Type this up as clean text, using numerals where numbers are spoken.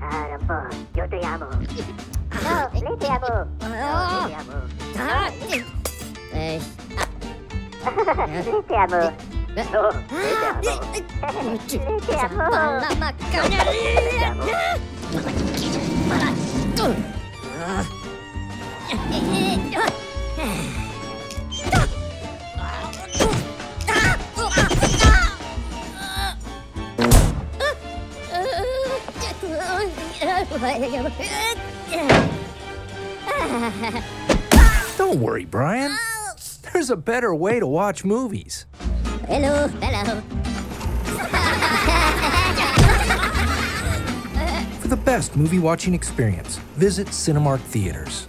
Arapo, yo te amo. No, le te amo. No, le amo. Le te amo. No, le te amo. Le te amo. Don't worry, Brian. There's a better way to watch movies. Hello, hello. For the best movie watching experience, visit Cinemark Theatres.